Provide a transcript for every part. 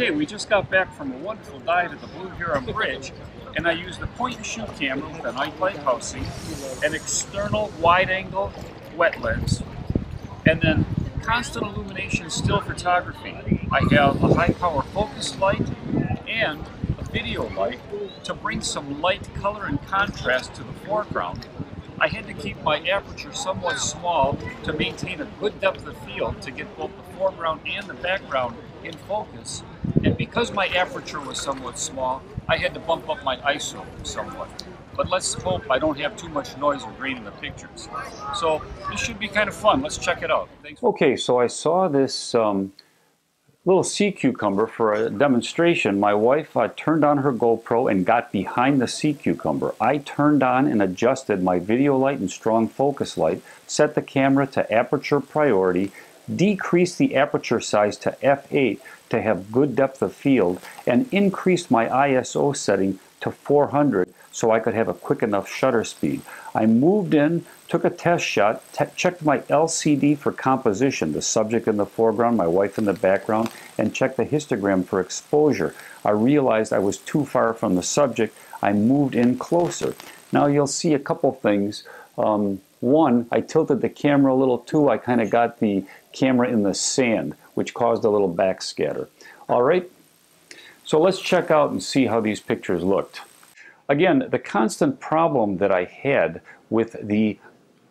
Okay, we just got back from a wonderful dive at the Blue Heron Bridge, and I used a point-and-shoot camera with a night light housing, an external wide-angle wet lens, and then constant illumination still photography. I have a high-power focus light and a video light to bring some light, color, and contrast to the foreground. I had to keep my aperture somewhat small to maintain a good depth of field to get both the foreground and the background in focus. And because my aperture was somewhat small, I had to bump up my ISO somewhat. But let's hope I don't have too much noise or grain in the pictures. So this should be kind of fun. Let's check it out. Thanks. Okay, so I saw this little sea cucumber for a demonstration. My wife turned on her GoPro and got behind the sea cucumber. I turned on and adjusted my video light and strong focus light, set the camera to aperture priority, decreased the aperture size to f/8 to have good depth of field, and increased my ISO setting to 400 so I could have a quick enough shutter speed. I moved in, took a test shot, checked my LCD for composition, the subject in the foreground, my wife in the background, and checked the histogram for exposure. I realized I was too far from the subject. I moved in closer. Now you'll see a couple things. One, I tilted the camera a little. Two, I kind of got the camera in the sand, which caused a little backscatter. All right, so let's check out and see how these pictures looked. Again, the constant problem that I had with the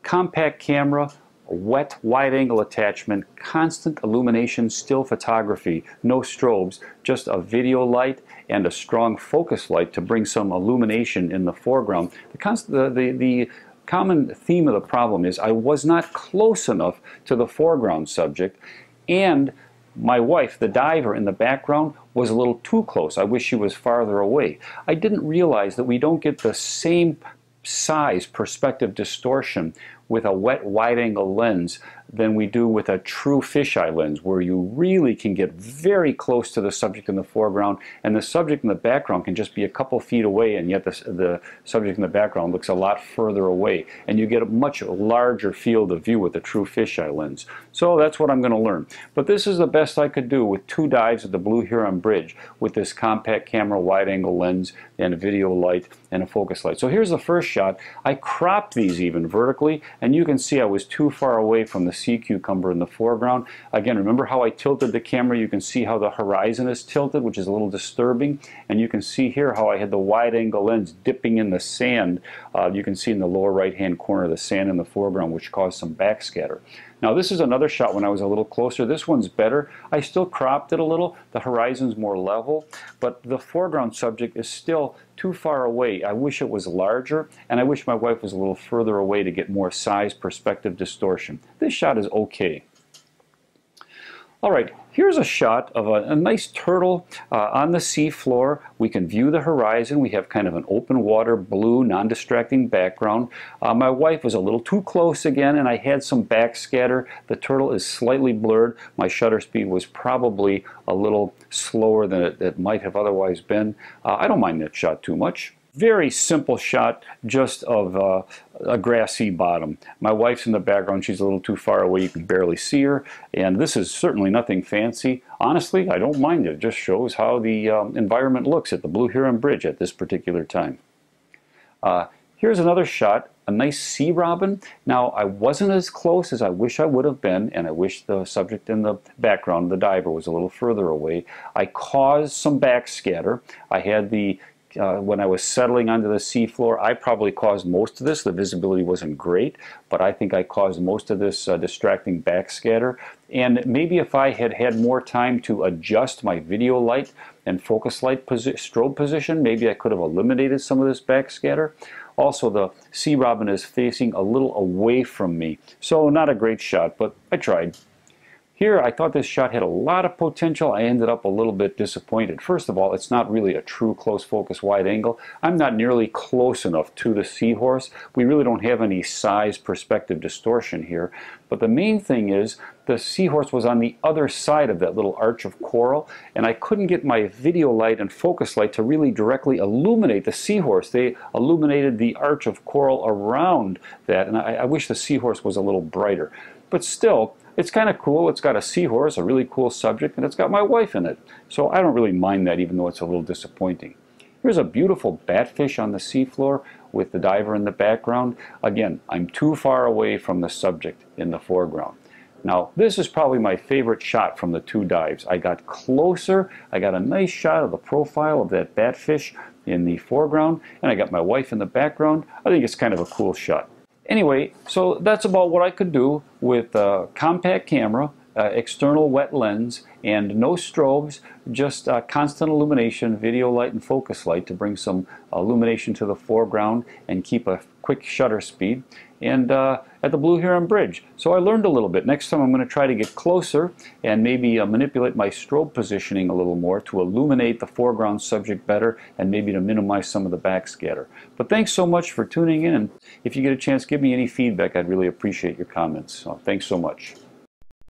compact camera, wet wide-angle attachment, constant illumination, still photography, no strobes, just a video light and a strong focus light to bring some illumination in the foreground. The common theme of the problem is I was not close enough to the foreground subject, and my wife, the diver in the background, was a little too close. I wish she was farther away. I didn't realize that we don't get the same size perspective distortion with a wet wide-angle lens than we do with a true fisheye lens, where you really can get very close to the subject in the foreground, and the subject in the background can just be a couple feet away, and yet the subject in the background looks a lot further away, and you get a much larger field of view with a true fisheye lens. So that's what I'm going to learn. But this is the best I could do with two dives at the Blue Heron Bridge with this compact camera, wide-angle lens, and a video light, and a focus light. So here's the first shot. I cropped these even vertically, and you can see I was too far away from the sea cucumber in the foreground. Again, remember how I tilted the camera? You can see how the horizon is tilted, which is a little disturbing. And you can see here how I had the wide-angle lens dipping in the sand. You can see in the lower right-hand corner the sand in the foreground, which caused some backscatter. Now this is another shot when I was a little closer. This one's better. I still cropped it a little. The horizon's more level, but the foreground subject is still too far away. I wish it was larger, and I wish my wife was a little further away to get more size perspective distortion. This shot is okay. All right, here's a shot of a nice turtle on the sea floor. We can view the horizon. We have kind of an open water, blue, non-distracting background. My wife was a little too close again, and I had some backscatter. The turtle is slightly blurred. My shutter speed was probably a little slower than it might have otherwise been. I don't mind that shot too much. Very simple shot just of a grassy bottom. My wife's in the background. She's a little too far away. You can barely see her. And this is certainly nothing fancy. Honestly, I don't mind it. It just shows how the environment looks at the Blue Heron Bridge at this particular time. Here's another shot, a nice sea robin. Now, I wasn't as close as I wish I would have been, and I wish the subject in the background, the diver, was a little further away. I caused some backscatter. I had the when I was settling onto the seafloor, I probably caused most of this. The visibility wasn't great, but I think I caused most of this distracting backscatter. And maybe if I had had more time to adjust my video light and focus light strobe position, maybe I could have eliminated some of this backscatter. Also, the sea robin is facing a little away from me, so not a great shot, but I tried. Here, I thought this shot had a lot of potential. I ended up a little bit disappointed. First of all, it's not really a true close focus wide angle. I'm not nearly close enough to the seahorse. We really don't have any size perspective distortion here. But the main thing is the seahorse was on the other side of that little arch of coral, and I couldn't get my video light and focus light to really directly illuminate the seahorse. They illuminated the arch of coral around that, and I wish the seahorse was a little brighter. But still, it's kind of cool. It's got a seahorse, a really cool subject, and it's got my wife in it. So I don't really mind that, even though it's a little disappointing. Here's a beautiful batfish on the seafloor with the diver in the background. Again, I'm too far away from the subject in the foreground. Now, this is probably my favorite shot from the two dives. I got closer, I got a nice shot of the profile of that batfish in the foreground, and I got my wife in the background. I think it's kind of a cool shot. Anyway, so that's about what I could do with a compact camera, external wet lens, and no strobes, just constant illumination, video light and focus light to bring some illumination to the foreground and keep a quick shutter speed, and at the Blue Heron Bridge. So I learned a little bit. Next time I'm going to try to get closer and maybe manipulate my strobe positioning a little more to illuminate the foreground subject better and maybe to minimize some of the backscatter. But thanks so much for tuning in. If you get a chance, give me any feedback. I'd really appreciate your comments. So thanks so much.